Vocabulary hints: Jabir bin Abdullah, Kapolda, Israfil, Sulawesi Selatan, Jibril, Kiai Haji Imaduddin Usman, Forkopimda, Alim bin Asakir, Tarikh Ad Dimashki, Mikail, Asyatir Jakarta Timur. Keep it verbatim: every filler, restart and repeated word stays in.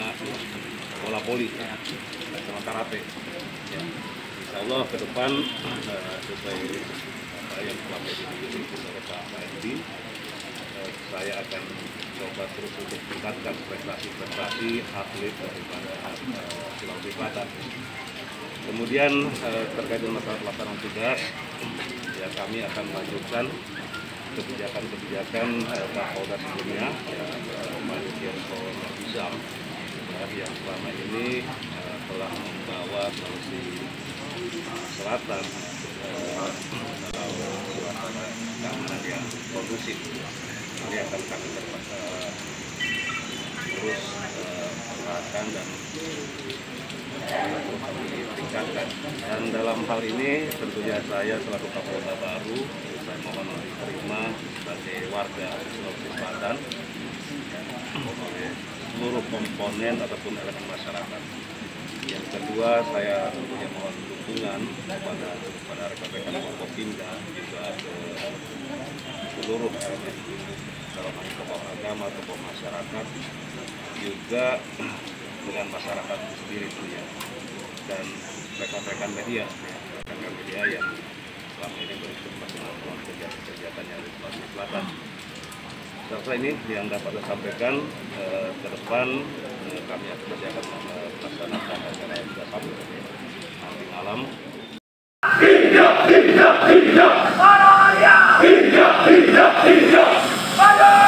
o la póliza, hasta matarate. Insyaallah ke depan sesuai apa yang telah dijanjikan oleh Pak Menteri, saya akan coba terus untuk tingkatkan prestasi-prestasi atlet daripada Sulawesi Selatan. Kemudian terkait dengan masalah pelaksanaan tugas, ya kami akan melanjutkan kebijakan-kebijakan Kapolda sebelumnya, Malaysia Kapolda Izam, yang selama ini telah membawa Sulawesi Selatan atau suasana keamanan yang kondusif. Ini akan kami terus perhatikan dan kami tingkatkan. Dan dalam hal ini tentunya saya selaku Kapolda baru, saya mohon diterima sebagai warga Sulawesi Selatan oleh seluruh komponen ataupun elemen masyarakat. Yang kedua, saya tentunya mohon dukungan kepada kepada rekan-rekan Forkopimda juga ke seluruh elemen dalam hal tokoh agama, tokoh masyarakat juga dengan masyarakat sendiri punya dan rekan-rekan media, rekan-rekan media yang selama ini berkembang dalam kegiatan-kegiatan yang di Sulawesi Selatan. Setelah ini yang dapat saya sampaikan, eh, ke depan eh, kami akan berjalan melaksanakan acara yang sudah sampai nanti malam. Hidup, hidup, hidup, hidup, hidup, hidup, hidup, hidup.